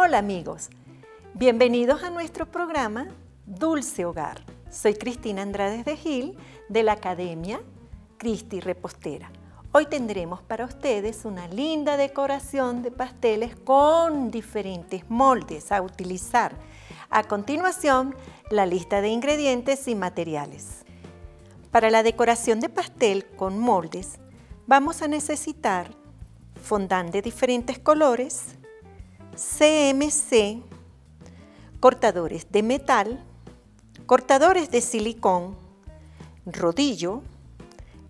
Hola amigos, bienvenidos a nuestro programa Dulce Hogar. Soy Cristina Andradez de Gil de la Academia Cristy Repostera. Hoy tendremos para ustedes una linda decoración de pasteles con diferentes moldes a utilizar. A continuación, la lista de ingredientes y materiales. Para la decoración de pastel con moldes, vamos a necesitar fondant de diferentes colores, CMC, cortadores de metal, cortadores de silicón, rodillo,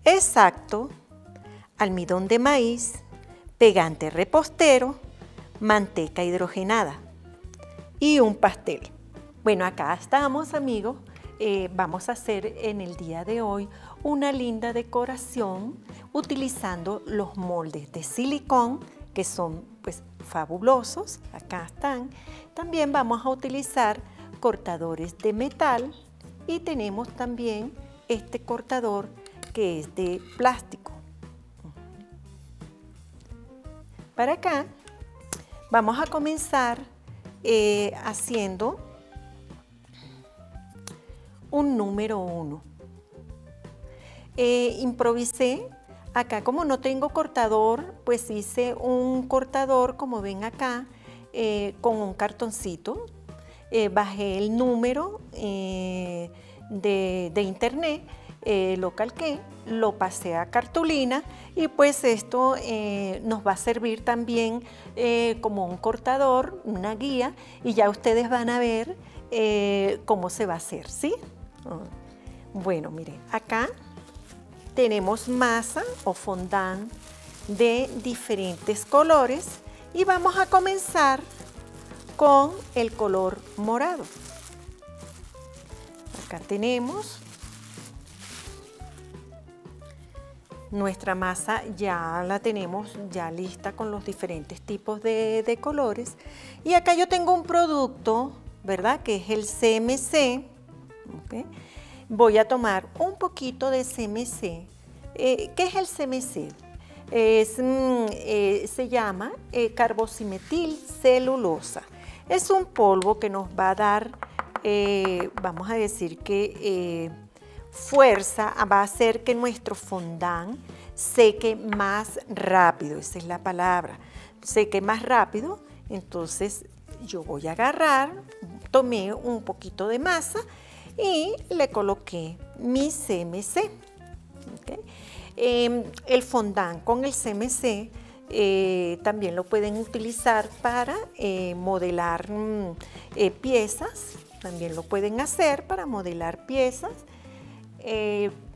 exacto, almidón de maíz, pegante repostero, manteca hidrogenada y un pastel. Bueno, acá estamos amigos. Vamos a hacer en el día de hoy una linda decoración utilizando los moldes de silicón que son pues fabulosos, acá están. También vamos a utilizar cortadores de metal y tenemos también este cortador que es de plástico. Para acá vamos a comenzar haciendo un número 1. Improvisé, acá como no tengo cortador, pues hice un cortador, como ven acá, con un cartoncito. Bajé el número de internet, lo calqué, lo pasé a cartulina y pues esto nos va a servir también como un cortador, una guía, y ya ustedes van a ver cómo se va a hacer, ¿sí? Bueno, miren, acá tenemos masa o fondant de diferentes colores y vamos a comenzar con el color morado. Acá tenemos nuestra masa, ya la tenemos ya lista con los diferentes tipos de colores. Y acá yo tengo un producto, ¿verdad? Que es el CMC. ¿Okay? Voy a tomar un poquito de CMC. ¿Qué es el CMC? Se llama carboximetil celulosa. Es un polvo que nos va a dar, vamos a decir que fuerza, va a hacer que nuestro fondant seque más rápido. Esa es la palabra, seque más rápido. Entonces yo voy a agarrar, tomé un poquito de masa y le coloqué mi CMC. ¿Okay? El fondant con el CMC también lo pueden utilizar para modelar piezas. También lo pueden hacer para modelar piezas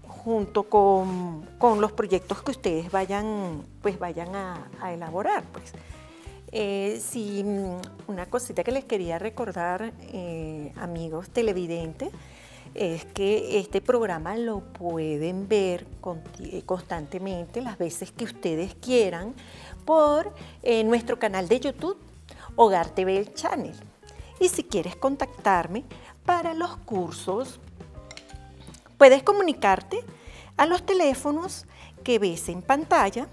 junto con los proyectos que ustedes vayan a elaborar. Pues. Sí, una cosita que les quería recordar, amigos televidentes, es que este programa lo pueden ver constantemente las veces que ustedes quieran por nuestro canal de YouTube, Hogar TV Channel. Y si quieres contactarme para los cursos, puedes comunicarte a los teléfonos que ves en pantalla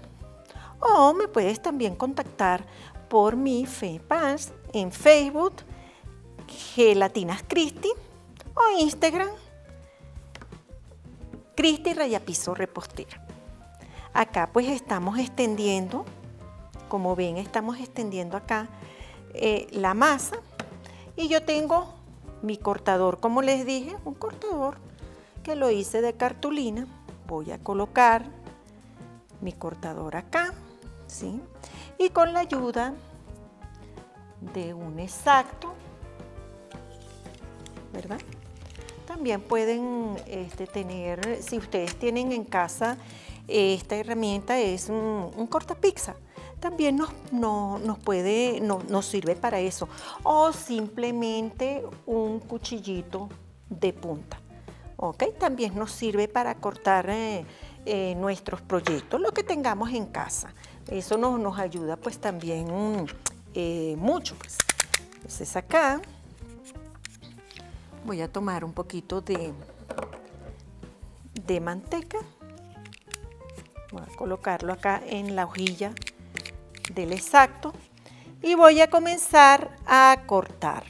o me puedes también contactar por mi fanpage en Facebook, Gelatinas Cristy, o Instagram, Cristy Rayapiso Repostera. Acá pues estamos extendiendo, como ven, estamos extendiendo acá la masa. Y yo tengo mi cortador, como les dije, un cortador que lo hice de cartulina. Voy a colocar mi cortador acá, ¿sí? Y con la ayuda de un exacto, ¿verdad? También pueden tener, si ustedes tienen en casa, esta herramienta es un cortapizza. También nos sirve para eso. O simplemente un cuchillito de punta. ¿Ok? También nos sirve para cortar nuestros proyectos, lo que tengamos en casa. Eso nos ayuda pues también mucho. Pues. Entonces acá voy a tomar un poquito de manteca. Voy a colocarlo acá en la hojilla del exacto y voy a comenzar a cortar.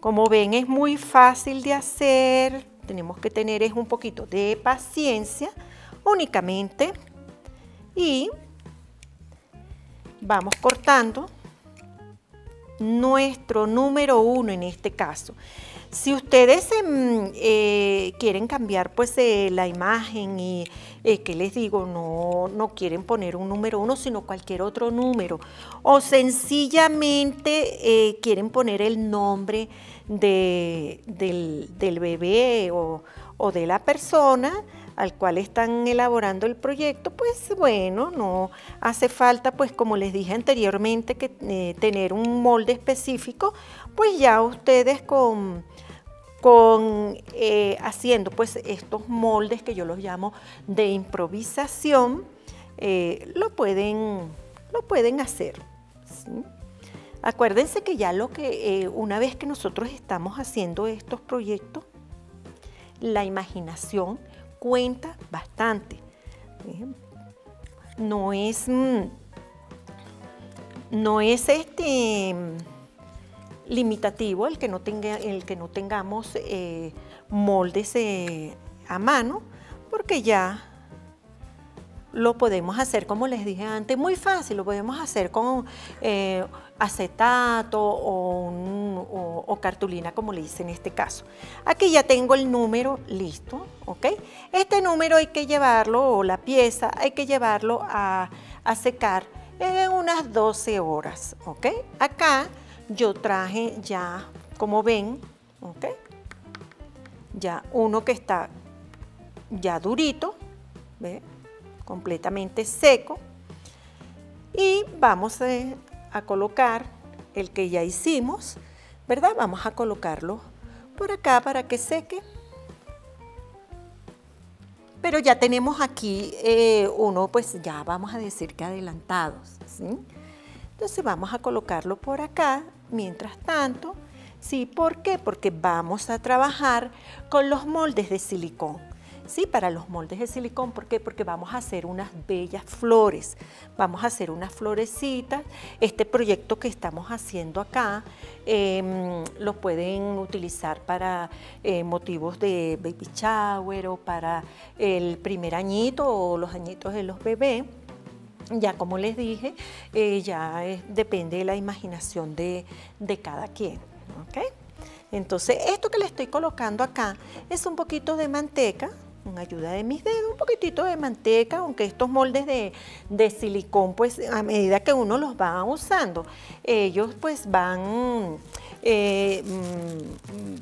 Como ven, es muy fácil de hacer, tenemos que tener es un poquito de paciencia únicamente, y vamos cortando nuestro número 1 en este caso. Si ustedes quieren cambiar pues la imagen y que les digo, no quieren poner un número 1 sino cualquier otro número, o sencillamente quieren poner el nombre del bebé o de la persona al cual están elaborando el proyecto, pues bueno, no hace falta, pues como les dije anteriormente, que tener un molde específico, pues ya ustedes con haciendo pues estos moldes que yo los llamo de improvisación, lo pueden hacer, ¿sí? Acuérdense que ya una vez que nosotros estamos haciendo estos proyectos, la imaginación cuenta bastante. No es limitativo el que no tengamos moldes a mano, porque ya lo podemos hacer, como les dije antes, muy fácil. Lo podemos hacer con acetato o cartulina, como le hice en este caso. Aquí ya tengo el número listo, ¿ok? Este número hay que llevarlo, o la pieza, hay que llevarlo a secar en unas 12 horas, ¿ok? Acá yo traje ya, como ven, ¿ok? Ya uno que está ya durito, ¿ve? Completamente seco, y vamos a colocar el que ya hicimos, ¿verdad? Vamos a colocarlo por acá para que seque. Pero ya tenemos aquí uno, pues ya vamos a decir que adelantados, ¿sí? Entonces vamos a colocarlo por acá, mientras tanto, ¿sí? ¿Por qué? Porque vamos a trabajar con los moldes de silicón. Sí, para los moldes de silicón, ¿por qué? Porque vamos a hacer unas bellas flores, vamos a hacer unas florecitas. Este proyecto que estamos haciendo acá lo pueden utilizar para motivos de baby shower, o para el primer añito o los añitos de los bebés. Ya como les dije, ya depende de la imaginación de cada quien, ¿ok? Entonces, esto que le estoy colocando acá es un poquito de manteca, con ayuda de mis dedos, un poquitito de manteca, aunque estos moldes de silicón, pues a medida que uno los va usando, ellos pues van,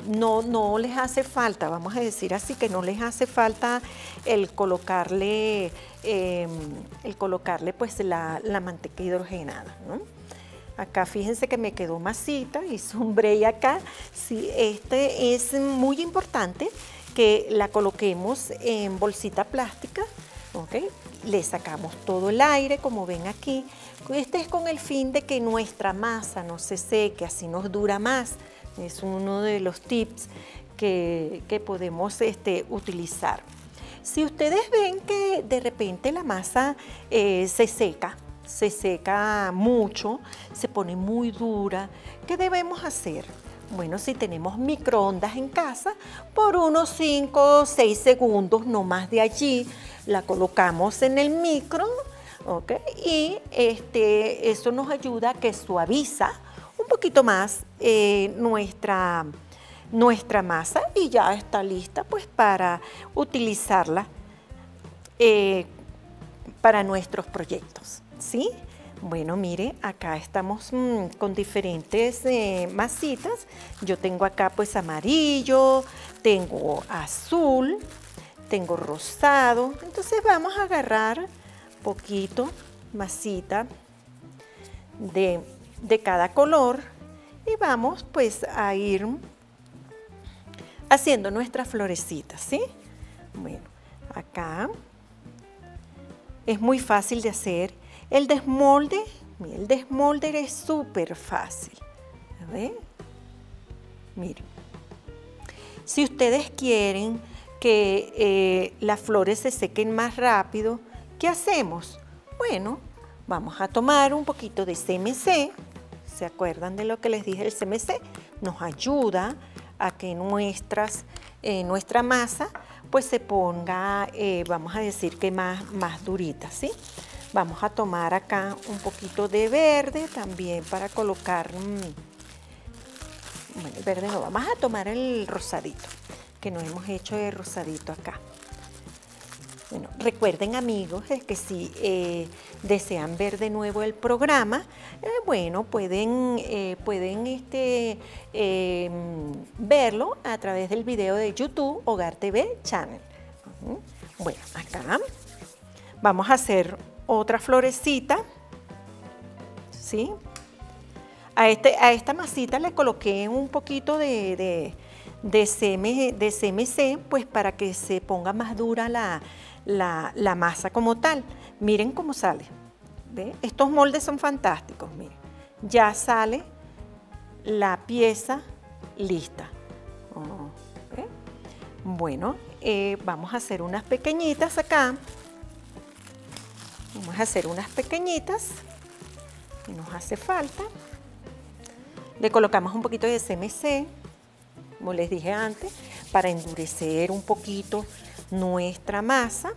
no les hace falta, vamos a decir así, que no les hace falta el colocarle pues la manteca hidrogenada, ¿no? Acá fíjense que me quedó masita, hice un break acá, sí, este es muy importante que la coloquemos en bolsita plástica, ¿ok? Le sacamos todo el aire, como ven aquí. Este es con el fin de que nuestra masa no se seque, así nos dura más. Es uno de los tips que podemos utilizar. Si ustedes ven que de repente la masa se seca mucho, se pone muy dura, ¿qué debemos hacer? Bueno, si tenemos microondas en casa, por unos 5 o 6 segundos, no más de allí, la colocamos en el micro, ¿ok? Y eso nos ayuda a que suaviza un poquito más nuestra masa, y ya está lista pues para utilizarla para nuestros proyectos, ¿sí? Bueno, mire, acá estamos con diferentes masitas. Yo tengo acá pues amarillo, tengo azul, tengo rosado. Entonces vamos a agarrar poquito masita de cada color, y vamos pues a ir haciendo nuestras florecitas, ¿sí? Bueno, acá es muy fácil de hacer. El desmolde, mira, el desmolde es súper fácil. A ver, miren. Si ustedes quieren que las flores se sequen más rápido, ¿qué hacemos? Bueno, Vamos a tomar un poquito de CMC. ¿Se acuerdan de lo que les dije? El CMC nos ayuda a que nuestra masa pues se ponga, vamos a decir que más durita, ¿sí? Vamos a tomar acá un poquito de verde también para colocar, bueno, el verde no, vamos a tomar el rosadito, que nos hemos hecho de rosadito acá. Bueno, recuerden amigos que si desean ver de nuevo el programa, bueno, pueden verlo a través del video de YouTube Hogar TV Channel. Bueno, acá vamos a hacer otra florecita, ¿sí? A esta masita le coloqué un poquito de CMC, pues para que se ponga más dura la masa como tal. Miren cómo sale. ¿Ve? Estos moldes son fantásticos. Miren, ya sale la pieza lista. Oh, ¿ve? Bueno, vamos a hacer unas pequeñitas acá. Vamos a hacer unas pequeñitas que nos hace falta. Le colocamos un poquito de CMC, como les dije antes, para endurecer un poquito nuestra masa,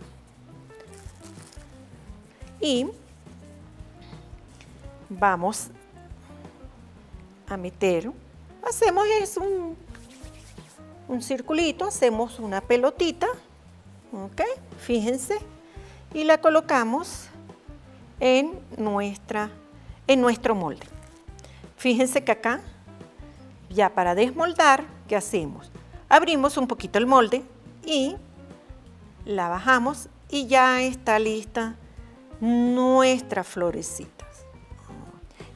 y vamos a meter, hacemos es un circulito, hacemos una pelotita, ok, fíjense, y la colocamos en nuestro molde. Fíjense que acá, ya para desmoldar, ¿qué hacemos? Abrimos un poquito el molde y la bajamos y ya está lista nuestras florecitas.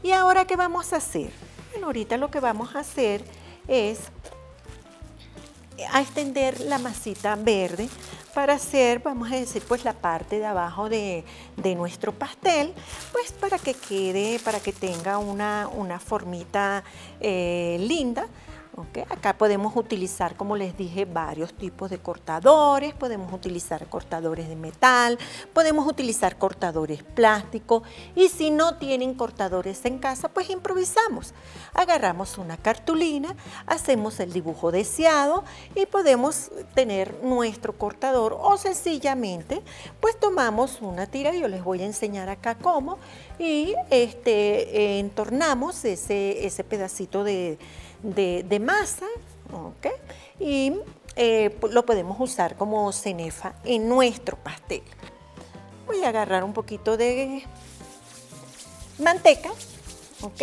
¿Y ahora qué vamos a hacer? Bueno, ahorita lo que vamos a hacer es a extender la masita verde para hacer, vamos a decir, pues la parte de abajo de nuestro pastel, pues para que quede, para que tenga una formita linda. Okay. Acá podemos utilizar, como les dije, varios tipos de cortadores, podemos utilizar cortadores de metal, podemos utilizar cortadores plásticos, y si no tienen cortadores en casa, pues improvisamos. Agarramos una cartulina, hacemos el dibujo deseado y podemos tener nuestro cortador, o sencillamente pues tomamos una tira, yo les voy a enseñar acá cómo, y entornamos ese pedacito de masa, ¿ok? Y lo podemos usar como cenefa en nuestro pastel. Voy a agarrar un poquito de manteca, ¿ok?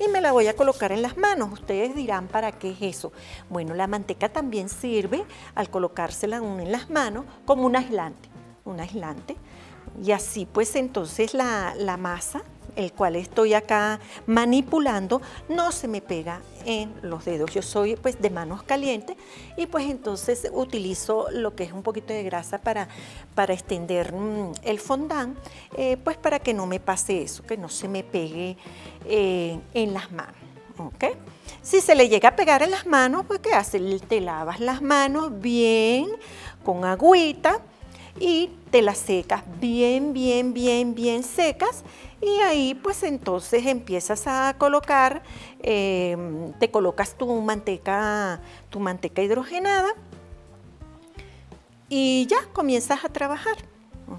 Y me la voy a colocar en las manos. Ustedes dirán, ¿para qué es eso? Bueno, la manteca también sirve, al colocársela en las manos, como un aislante. Un aislante. Y así pues entonces la masa, el cual estoy acá manipulando, no se me pega en los dedos. Yo soy pues de manos calientes y pues entonces utilizo lo que es un poquito de grasa para extender el fondant, pues para que no me pase eso, que no se me pegue en las manos, ¿ok? Si se le llega a pegar en las manos, pues ¿qué haces? Te lavas las manos bien con agüita y te las secas bien secas, y ahí pues entonces empiezas a colocar, te colocas tu manteca hidrogenada y ya comienzas a trabajar,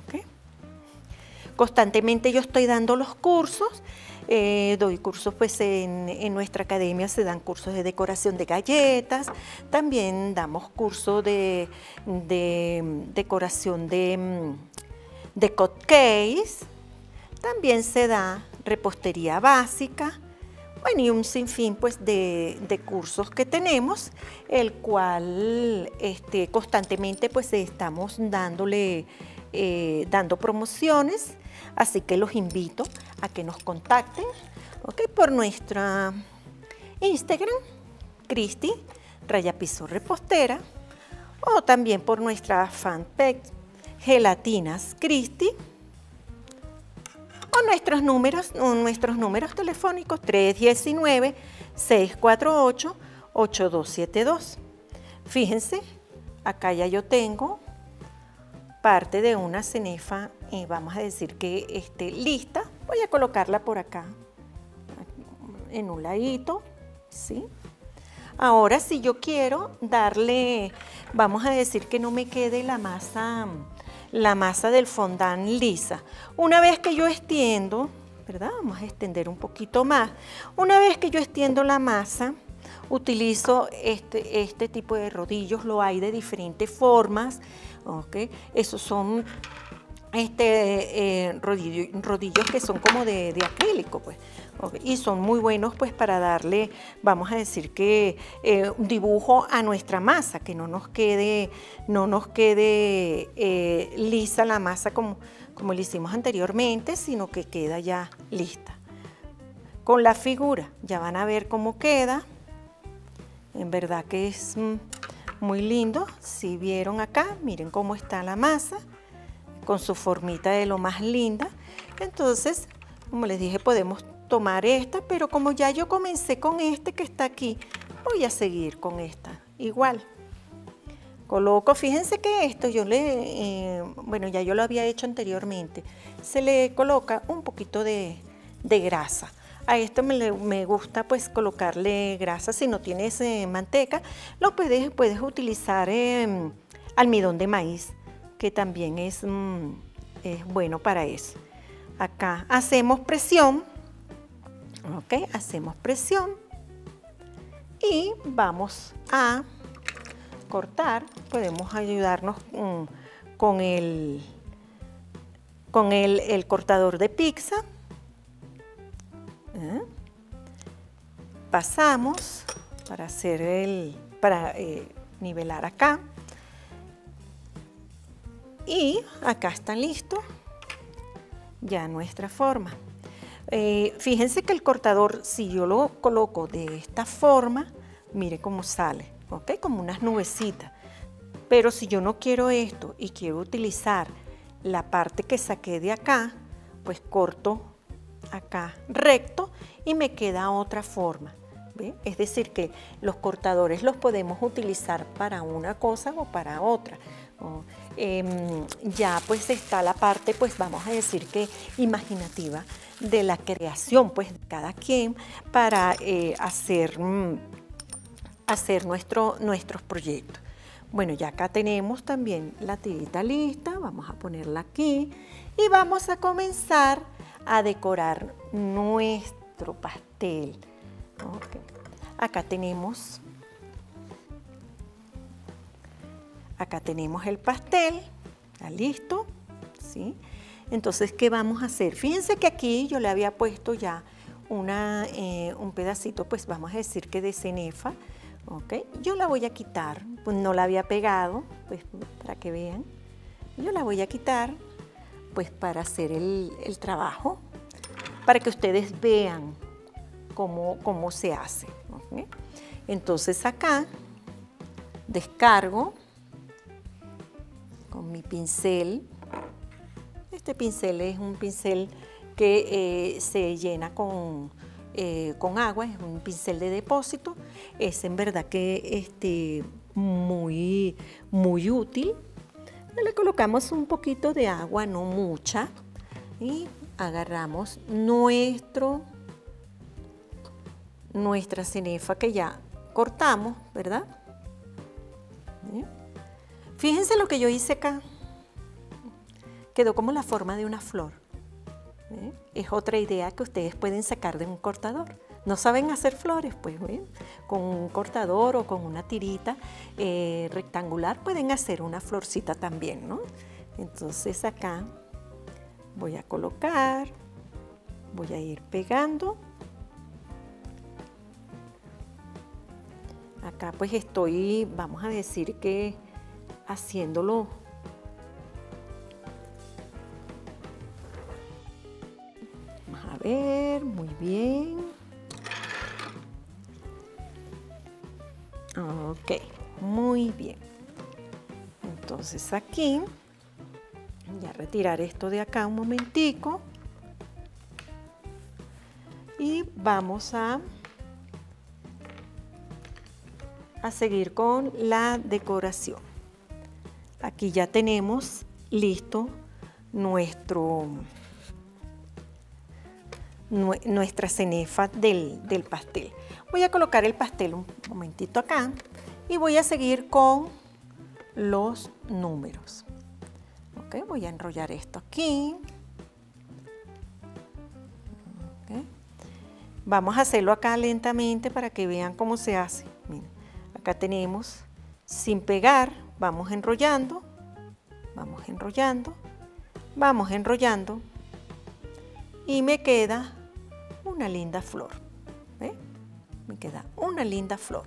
¿okay? Constantemente yo estoy dando los cursos, doy cursos pues en nuestra academia, se dan cursos de decoración de galletas, también damos cursos de decoración de cupcakes, también se da repostería básica, bueno, y un sinfín pues de cursos que tenemos, el cual constantemente pues estamos dando promociones, así que los invito a que nos contacten, ¿okay? Por nuestra Instagram, Cristy Rayapiso Repostera, o también por nuestra fanpage Gelatinas Cristy, o nuestros números telefónicos 319-648-8272. Fíjense, acá ya yo tengo parte de una cenefa, vamos a decir que esté lista, Voy a colocarla por acá, en un ladito, ¿sí? Ahora, si yo quiero darle, vamos a decir que no me quede la masa del fondant lisa. Una vez que yo extiendo, ¿verdad? Vamos a extender un poquito más. Una vez que yo extiendo la masa, utilizo este tipo de rodillos, lo hay de diferentes formas, ¿ok? Esos son rodillos que son como de acrílico, pues, ¿okay? Y son muy buenos, pues, para darle, vamos a decir que un dibujo a nuestra masa, que no nos quede lisa la masa como lo hicimos anteriormente, sino que queda ya lista. Con la figura, ya van a ver cómo queda. En verdad que es muy lindo. Si vieron acá, miren cómo está la masa, con su formita de lo más linda. Entonces, como les dije, podemos tomar esta, pero como ya yo comencé con este que está aquí, voy a seguir con esta igual. Coloco, fíjense que esto yo ya yo lo había hecho anteriormente, se le coloca un poquito de grasa. A esto me gusta, pues, colocarle grasa. Si no tienes manteca, lo puedes utilizar almidón de maíz, que también es bueno para eso. Acá hacemos presión, ¿ok? Hacemos presión y vamos a cortar. Podemos ayudarnos con el cortador de pizza. Pasamos para hacer para nivelar acá, y acá está listo ya nuestra forma. Fíjense que el cortador, si yo lo coloco de esta forma, mire cómo sale, ¿ok? Como unas nubecitas. Pero si yo no quiero esto y quiero utilizar la parte que saqué de acá, pues corto acá recto y me queda otra forma. ¿Ve? Es decir, que los cortadores los podemos utilizar para una cosa o para otra. Ya, pues, está la parte, pues, vamos a decir que imaginativa de la creación, pues, de cada quien para hacer nuestros proyectos. Bueno, ya acá tenemos también la tirita lista, vamos a ponerla aquí y vamos a comenzar a decorar nuestro pastel. Okay. Acá tenemos el pastel, está listo, ¿sí? Entonces, ¿qué vamos a hacer? Fíjense que aquí yo le había puesto ya un pedacito, pues, vamos a decir que de cenefa, ¿ok? Yo la voy a quitar, pues no la había pegado, pues, para que vean. Yo la voy a quitar, pues, para hacer el trabajo, para que ustedes vean cómo se hace, ¿okay? Entonces, acá descargo con mi pincel. Este pincel es un pincel que se llena con agua, es un pincel de depósito. Es en verdad que muy, muy útil. Le colocamos un poquito de agua, no mucha, y agarramos nuestra cenefa que ya cortamos, ¿verdad? ¿Sí? Fíjense lo que yo hice acá. Quedó como la forma de una flor. ¿Sí? Es otra idea que ustedes pueden sacar de un cortador. No saben hacer flores, pues, ¿sí? Con un cortador o con una tirita rectangular pueden hacer una florcita también, ¿no? Entonces, acá voy a colocar, voy a ir pegando. Acá, pues, estoy, vamos a decir que haciéndolo vamos a ver, muy bien, ok, muy bien. Entonces, aquí voy a retirar esto de acá un momentico y vamos a seguir con la decoración. Aquí ya tenemos listo nuestro nuestra cenefa del pastel. Voy a colocar el pastel un momentito acá y voy a seguir con los números. Ok, voy a enrollar esto aquí. Okay. Vamos a hacerlo acá lentamente para que vean cómo se hace. Miren, acá tenemos sin pegar, vamos enrollando, vamos enrollando, vamos enrollando y me queda una linda flor. ¿Ve? Me queda una linda flor.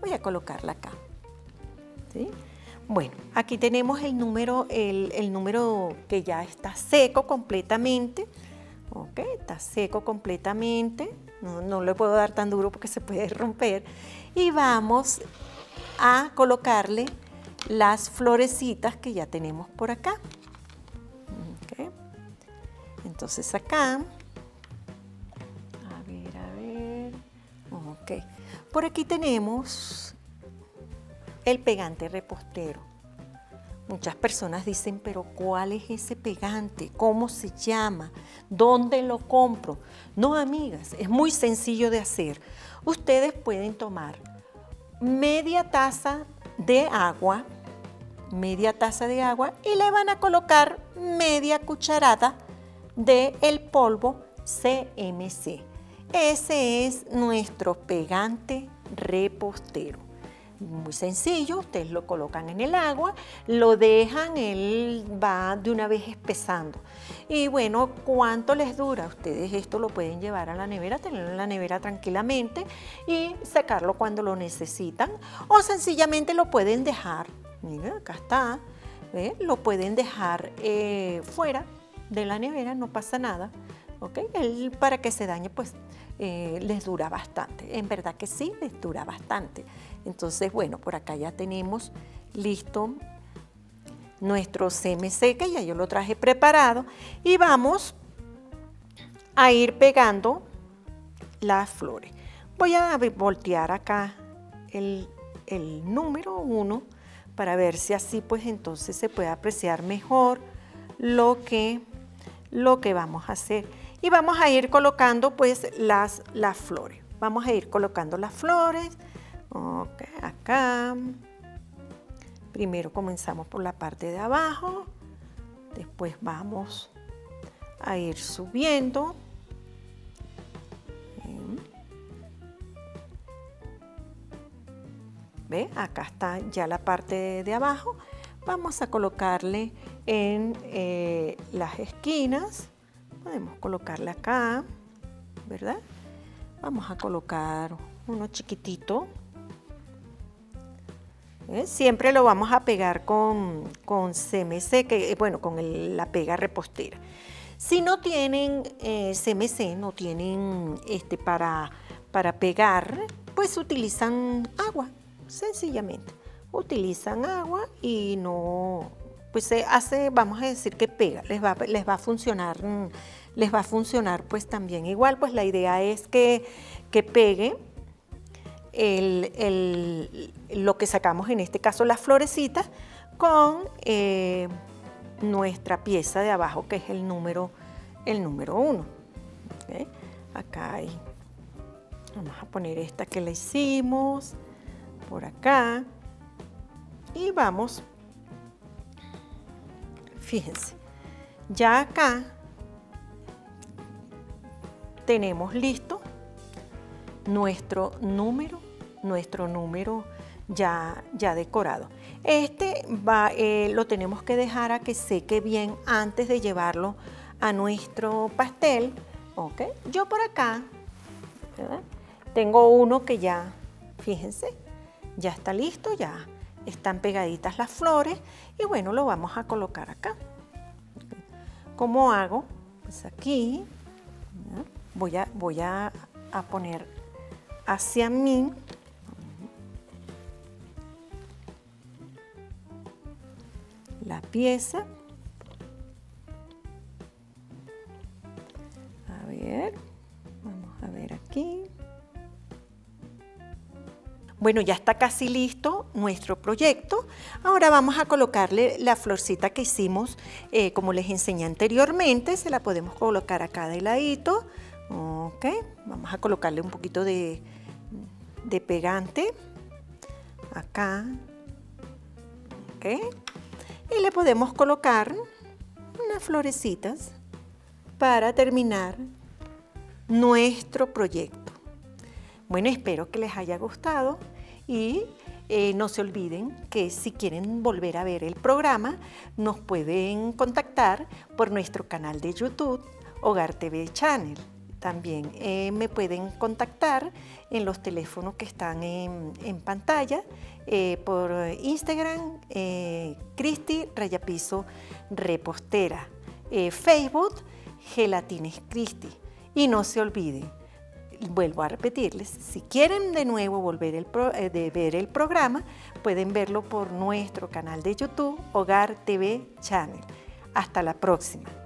Voy a colocarla acá. ¿Sí? Bueno, aquí tenemos el número, el número que ya está seco completamente. Ok, está seco completamente. No le puedo dar tan duro porque se puede romper. Y vamos a colocarle las florecitas que ya tenemos por acá. Okay. Entonces acá, a ver, ok, por aquí tenemos el pegante repostero. Muchas personas dicen, pero ¿cuál es ese pegante? ¿Cómo se llama? ¿Dónde lo compro? No, amigas, es muy sencillo de hacer. Ustedes pueden tomar media taza de agua, y le van a colocar media cucharada del polvo CMC. Ese es nuestro pegante repostero. Muy sencillo, ustedes lo colocan en el agua, lo dejan, él va de una vez espesando. Y bueno, ¿cuánto les dura? Ustedes esto lo pueden llevar a la nevera, tenerlo en la nevera tranquilamente y sacarlo cuando lo necesitan. O sencillamente lo pueden dejar, miren, acá está, ¿ves? Lo pueden dejar fuera de la nevera, no pasa nada. Okay. Él, para que se dañe, pues les dura bastante. En verdad que sí, les dura bastante. Entonces, bueno, por acá ya tenemos listo nuestro CMC, que ya yo lo traje preparado. Y vamos a ir pegando las flores. Voy a voltear acá el número 1 para ver si así, pues entonces se puede apreciar mejor lo que vamos a hacer, y vamos a ir colocando pues las flores. Vamos a ir colocando las flores, okay, acá. Primero comenzamos por la parte de abajo, después vamos a ir subiendo. ¿Ve? Acá está ya la parte de abajo. Vamos a colocarle en las esquinas, podemos colocarle acá, ¿verdad? Vamos a colocar uno chiquitito. Siempre lo vamos a pegar con CMC, que, bueno, con la pega repostera. Si no tienen CMC, no tienen para pegar, pues utilizan agua, sencillamente. Utilizan agua y no, pues se hace, vamos a decir que pega, les va a funcionar, pues también igual, pues la idea es que pegue lo que sacamos, en este caso las florecitas, con nuestra pieza de abajo, que es el número 1. ¿Okay? Acá hay, vamos a poner esta que la hicimos por acá. Y vamos, fíjense, ya acá tenemos listo nuestro número ya decorado. Este lo tenemos que dejar a que seque bien antes de llevarlo a nuestro pastel. Ok, yo por acá, ¿verdad? Tengo uno que ya, fíjense, ya está listo, ya están pegaditas las flores, y bueno, lo vamos a colocar acá. ¿Cómo hago? Pues aquí voy a poner hacia mí. La pieza. A ver, vamos a ver aquí. Bueno, ya está casi listo nuestro proyecto. Ahora vamos a colocarle la florcita que hicimos, como les enseñé anteriormente. Se la podemos colocar acá de ladito. ¿Ok? Vamos a colocarle un poquito de pegante acá. ¿Ok? Y le podemos colocar unas florecitas para terminar nuestro proyecto. Bueno, espero que les haya gustado y no se olviden que si quieren volver a ver el programa, nos pueden contactar por nuestro canal de YouTube, Hogar TV Channel. También me pueden contactar en los teléfonos que están en pantalla, por Instagram, Cristy Rayapiso Repostera, Facebook, Gelatinas Cristy. Y no se olviden, vuelvo a repetirles, si quieren de nuevo volver ver el programa, pueden verlo por nuestro canal de YouTube, Hogar TV Channel. Hasta la próxima.